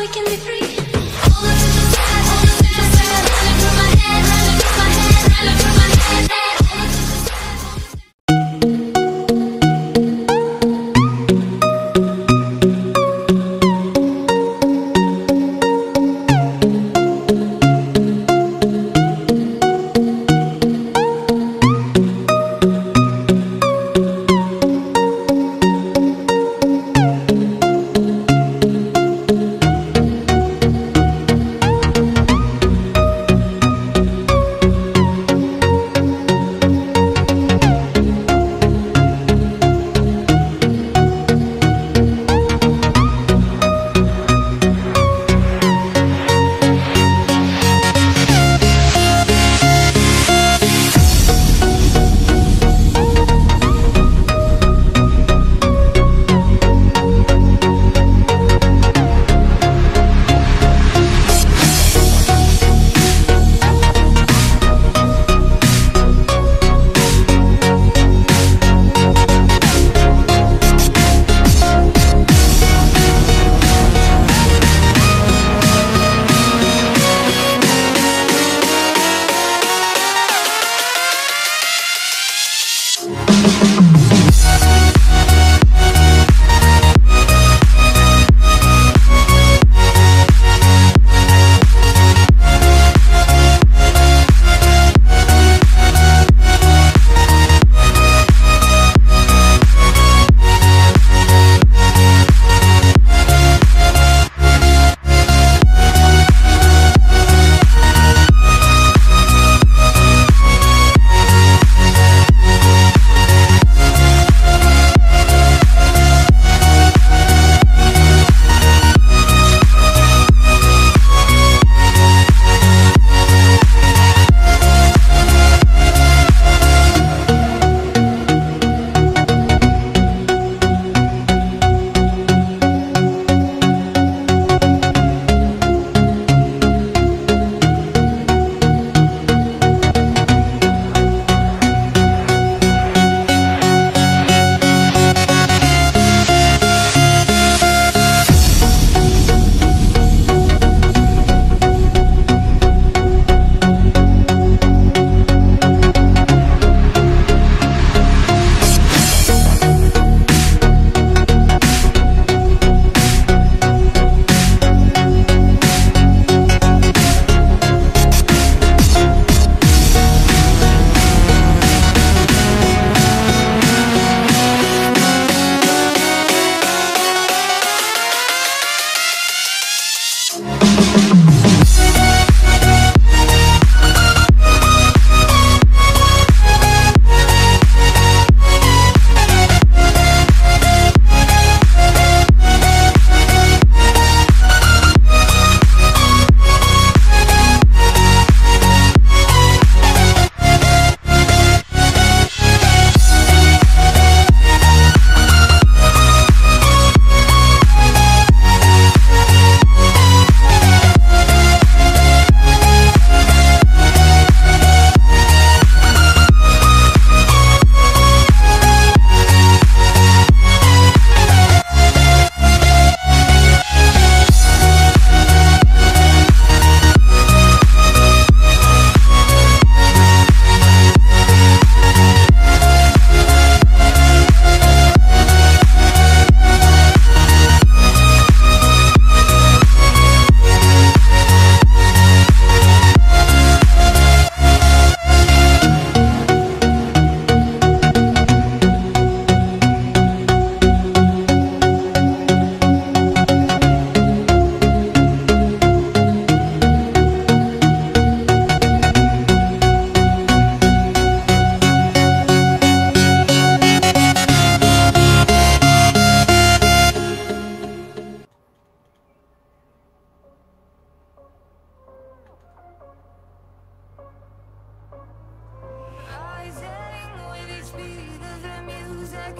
we can be free. All up to the side, all up to the side, running through my head, running through my head, running through my head, head. All up to the side, all up to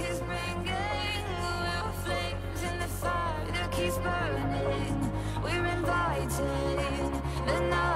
is bringing our flames in the fire that keeps burning. We're inviting the night.